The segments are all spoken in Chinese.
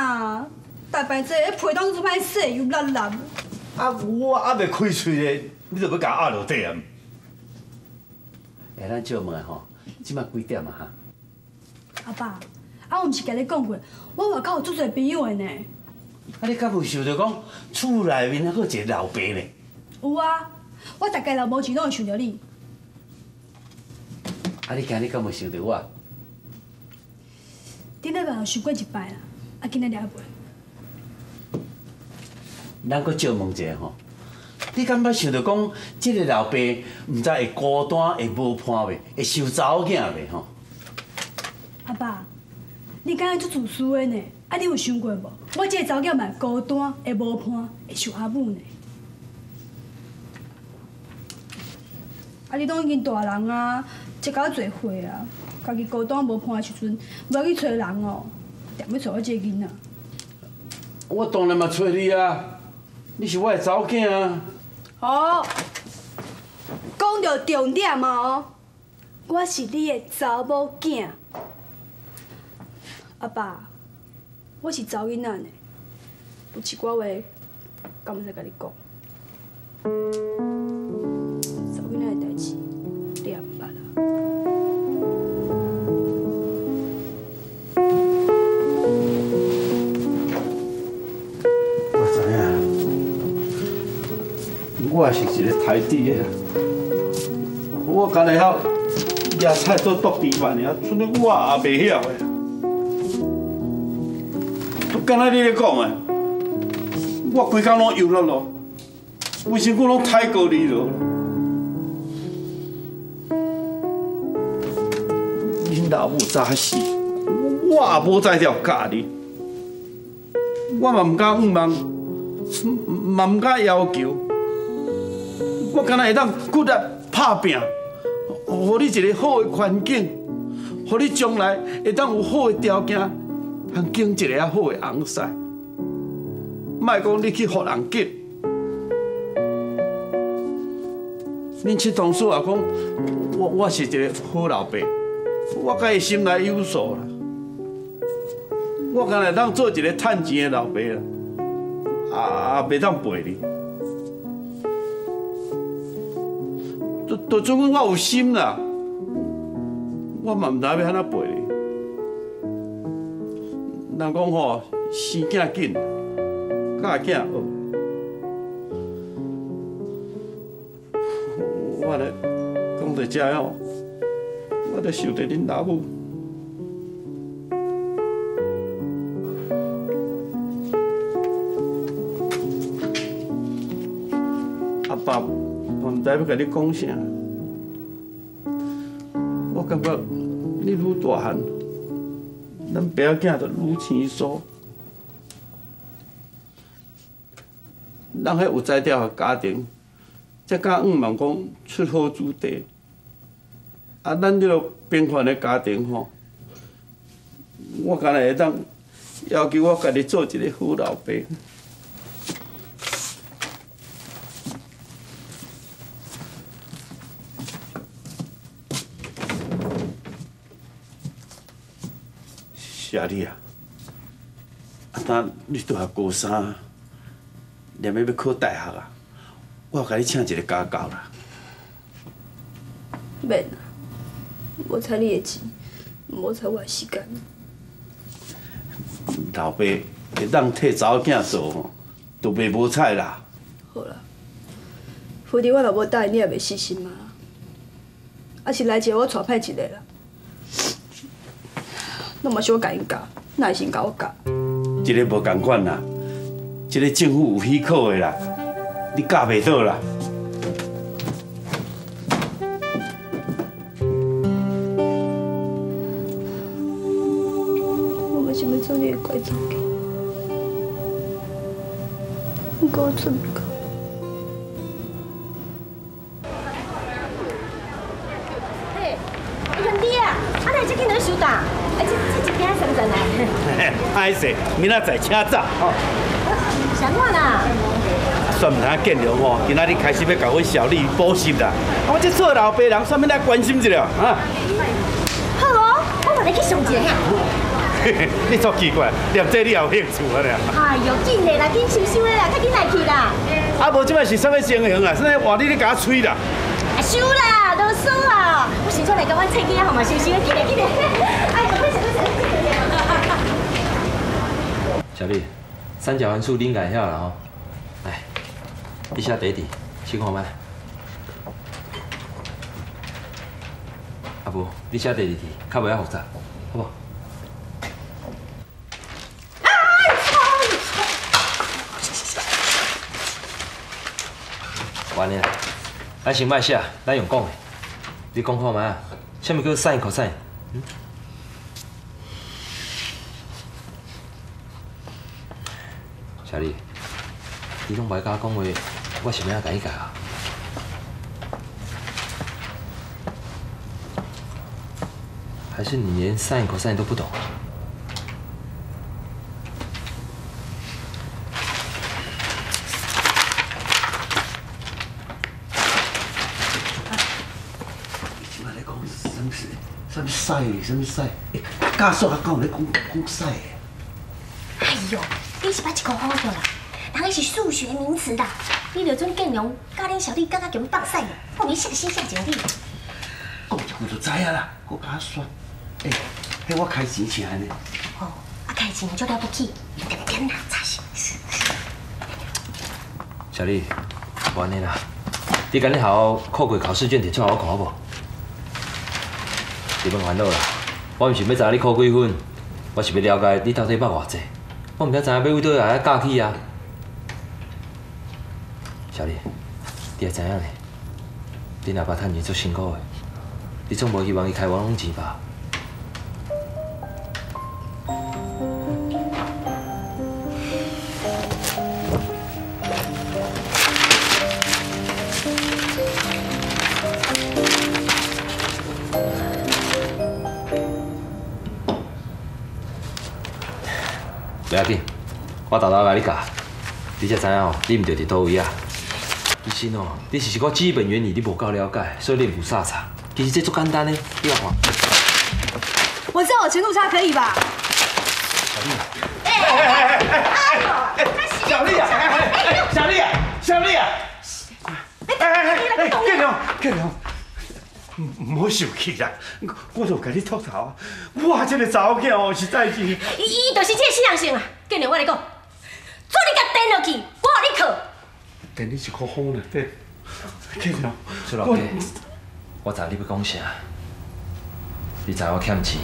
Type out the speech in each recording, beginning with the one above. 啊！大白姐，迄皮冻做歹洗，又烂烂。啊，我还袂开喙咧，你就要甲我压落地啊！哎，咱借问下吼，即摆几点啊？哈？阿爸，啊，我毋是甲你讲过，我外口有足侪朋友的呢。啊，你敢有想着讲厝内面还佫一个老爸呢？有啊，我大概若无钱，拢会想着你。啊，你今日敢有想着我？ 顶礼拜有想过一摆啦，啊，今日了袂。咱搁借问一下吼，你敢捌想到讲，即个老爸毋知会孤单、会无伴袂、会受查某囝袂吼？阿爸，你敢会做自私的呢？啊，你有想过无？我即个查某囝嘛孤单、会无伴、会受阿母呢？啊，你拢已经大人啊，才甲我做伙啊！ 家己孤单无伴的时阵，无要去找人哦，定要找我这个囡仔。我当然嘛找你啊，你是我的查某囝啊。哦，讲到重点哦，我是你的查某囝。阿爸，我是查某囡仔呢，有一寡话，敢袂使甲你讲。查某囡仔的代志，你也毋捌啦。 我也是一个台底的，我干会晓野菜做剁猪饭尔，剩咧我也袂晓的。都敢若你咧讲的，我规工拢油落落，规身躯拢太高哩咯。恁老母早死，我也无再条教你，我嘛毋敢五万，嘛毋敢要求。 我敢若会当骨力拍拼，互你一个好的环境，互你将来会当有好的条件，通经一个好的翁婿。莫讲你去互人拣。恁七同事也讲，我是一个好老爸，我甲伊心内有数啦。我敢若会当做一个趁钱的老爸啦，也袂当陪你。 就总讲我有心啦，我嘛毋知要安怎陪你。人讲吼，生囝紧，教囝学。我咧讲到遮吼，我咧想着恁老母。阿爸。 我唔知要甲你讲啥，我感觉你愈大汉，咱爸囝就愈成熟。咱迄有才调的家庭，才敢毋茫讲出好子弟。啊，咱这个平凡的家庭吼，我敢若会当要求我家己做一个好老爸。 阿弟啊，啊，当你大学高三，连要考大学啊，我甲你请一个家教啦。免啦，无差你的钱，无差我的时间。老爸会当替查某囝做吼，都袂无彩啦。好啦，反正我若无答应，你也袂死心嘛。啊是来一个我娶歹一个啦。 那嘛是我教因教，哪会先教我教？一个无同款啦，一个政府有许可的啦，你教袂到啦。我嘛想要做你的乖仔囝，你给我做一个。 歹势，明仔载请早哦。啥款啦？算唔通见谅吼，今仔日开始要甲阮小丽补习啦。我这做老爸人，算要来关心一下啊。好哦，我嘛来去上一下。你作奇怪，连这你也有兴趣啊？哎呦，紧嘞啦，紧收收嘞啦，快紧来去啦！啊，无即摆是啥物情形啊？啥物话你咧甲我吹啦？啊，收啦，啰嗦啊！我先出来甲阮菜鸡仔，好嘛，收收，紧嘞，紧嘞！哎，快！小丽，三角函数你应该会晓啦吼。来，你写第一题，试看卖。啊无，你写第二题，较袂遐复杂，好无？ 安尼啊，咱先莫写，咱用讲的。你讲看卖啊，啥物叫 sin cos？ 嗯，小丽，你拢袂甲我讲话，我想要甲你教啊。还是你连 sin cos 都不懂？什么赛？教数学敢有咧讲赛的？哎呦，你是捌一科好过啦，人迄是数学名词啦，你著准建良教恁小弟刚刚叫伊放赛的，我咪相信相情你。讲一句就知啊啦，我甲我算，迄我开钱请安尼。哦，啊开钱就了不起，点点啦，差些。小丽，无安尼啦，你今日好好考过考试卷，摕出来我看好无？ 你莫烦恼啦，我毋是要知你考几分，我是要了解你到底捌偌济，我毋才知影要为倒来教起啊。小丽，你也知影嘞，恁阿爸趁钱足辛苦的，你总无希望伊开冤枉钱吧？袂要紧，我偷偷甲你教，你才知影哦，你毋着伫叨位啊。其实哦，你是一个基本原理你无够了解，所以你唔傻傻。其实这足简单嘞，你来看。我知道我程度差可以吧？小丽。小丽啊！小丽啊！小丽啊！建良，建良，唔好生气啦，我就甲你吐槽，我这个查某囝哦，实在是。 伊就是这死人性啊！建良，我来讲，做你甲颠落去，我互你靠。颠你一口风了，对。建良，小老弟，我知你要讲啥，你知我欠钱，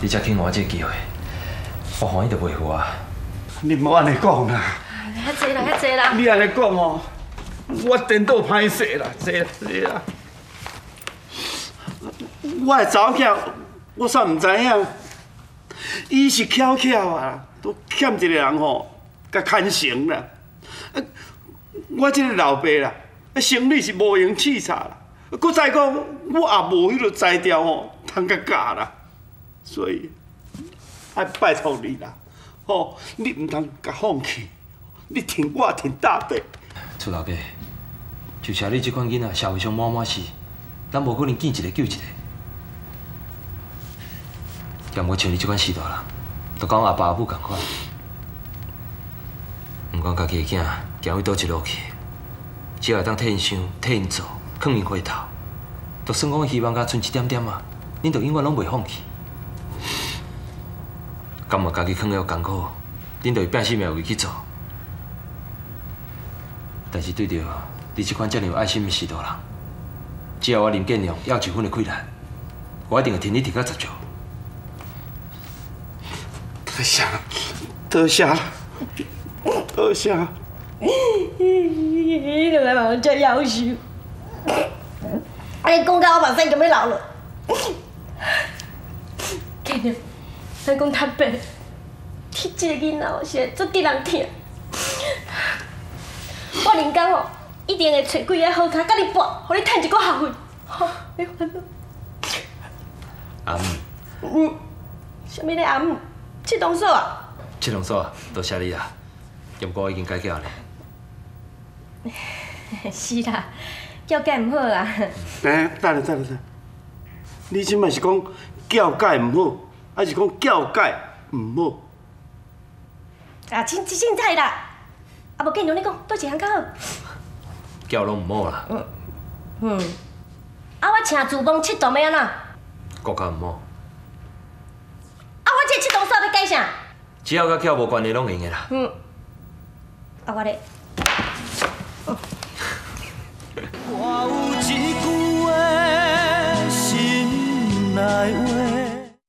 你才欠我这个机会，我还伊就袂付啊。你莫安尼讲啦。哎，遐济啦，遐济啦。你安尼讲哦，我颠倒歹势啦，济啦，济啦。我的查某囝，我煞唔知影。 伊是巧啊，都欠一个人吼，甲牵绳啦。啊，我这个老爸啦，啊生理是无用气差啦。搁再讲，我也无迄落才调吼，通甲教啦。所以，啊拜托你啦，吼，你唔通甲放弃，你挺我挺大伯。厝头家，就像你这款囡仔，社会上满满是，咱无可能见一个救一个。 也无像你这款时代啦，都讲阿爸阿母同款，唔管家己个囝行去倒一路去，只要会当替因想、替因做、囥因回头，就算讲希望甲剩一点点啊，恁就永远拢袂放弃。敢无家己囥了艰苦，恁就会拼性命为去做。但是对着你这款遮尔有爱心的时代人，只要我林建良还有一分的气力，我一定会挺你挺到十足。 多谢，多谢，多谢！你两个嘛真夭寿，你讲到我目屎就要流了。建良，我讲坦白，你这个囡仔是足得人疼。我明天吼一定会找几个好卡甲你搏，互你赚一个学费。好，你烦恼。阿姆。嗯，什么咧阿姆？ 七堂数啊！七堂数啊，多谢你啊！不过我已经改嫁咧。是啦，教改唔好啊。等下，你即摆是讲教改唔好，还是讲教改唔好。啊，凊彩啦，啊无见到你讲倒一项较好。叫拢唔好啦。嗯。啊，我请厨房七度要安怎？更加唔好。啊，我这七度煞要改啥？只要甲叫无关的拢用的啦。嗯。啊，我咧。 我有一句话，心内话。